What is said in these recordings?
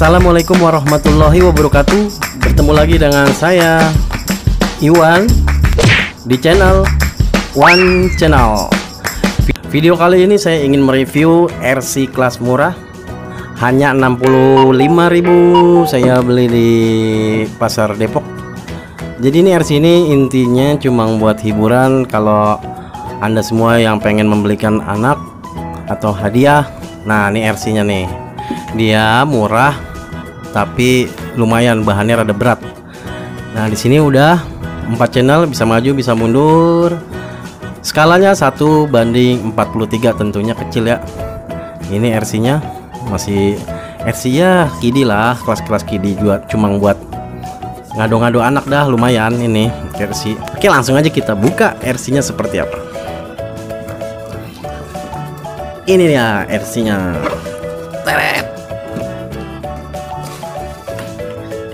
Assalamualaikum warahmatullahi wabarakatuh. Bertemu lagi dengan saya Iwan di channel One Channel. Video kali ini saya ingin mereview RC kelas murah, hanya 65.000 saya beli di pasar Depok. Jadi ini RC ini intinya cuma buat hiburan kalau Anda semua yang pengen membelikan anak atau hadiah. Nah, ini RC nya nih, dia murah tapi lumayan bahannya rada berat. Nah, di sini udah 4 channel, bisa maju bisa mundur, skalanya 1:43, tentunya kecil ya. Ini RC nya masih RC ya kidi lah, kelas-kelas kidi juga, cuma buat ngado-ngado anak dah, lumayan ini RC. Oke, langsung aja kita buka RC nya seperti apa. Ini dia RC nya teret.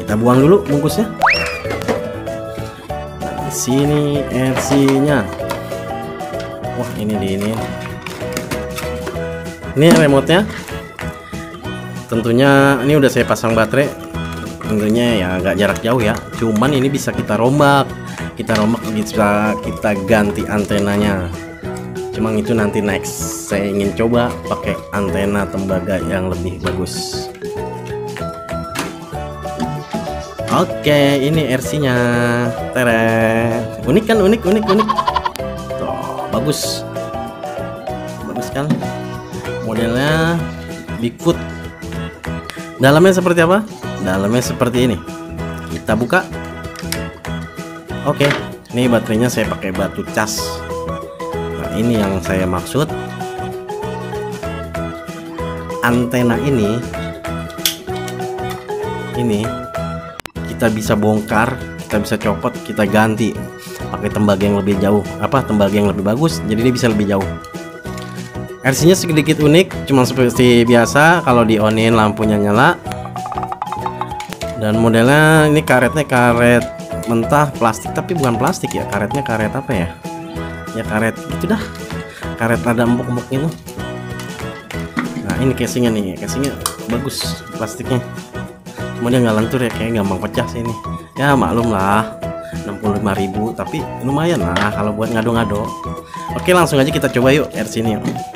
Kita buang dulu bungkusnya. Nah, di sini RC-nya. Wah, ini di ini. Ini remote-nya. Tentunya ini udah saya pasang baterai. Tentunya ya agak jarak jauh ya. Cuman ini bisa kita rombak. Bisa kita ganti antenanya. Cuman itu nanti next. Saya ingin coba pakai antena tembaga yang lebih bagus. Oke, ini RC-nya. Teret. Unik kan? Unik. Tuh, bagus kan? Modelnya Bigfoot. Dalamnya seperti apa? Dalamnya seperti ini. Kita buka. Oke, ini baterainya saya pakai batu cas. Nah, ini yang saya maksud. Antena ini kita bisa bongkar, kita bisa copot, kita ganti pakai tembaga yang lebih jauh, tembaga yang lebih bagus, jadi dia bisa lebih jauh. RC nya sedikit unik, cuma seperti biasa kalau di onin lampunya nyala. Dan modelnya ini karetnya karet mentah plastik, tapi bukan plastik ya, karetnya karet apa ya, ya karet gitu dah, karet ada empuk-empuk gitu. Nah, ini casingnya nih, casingnya bagus, plastiknya cuma dia nggak lentur ya, kayak gampang pecah sih ini ya, maklum lah 65.000, tapi lumayan lah kalau buat ngado-ngado. Oke, langsung aja kita coba yuk RC ini.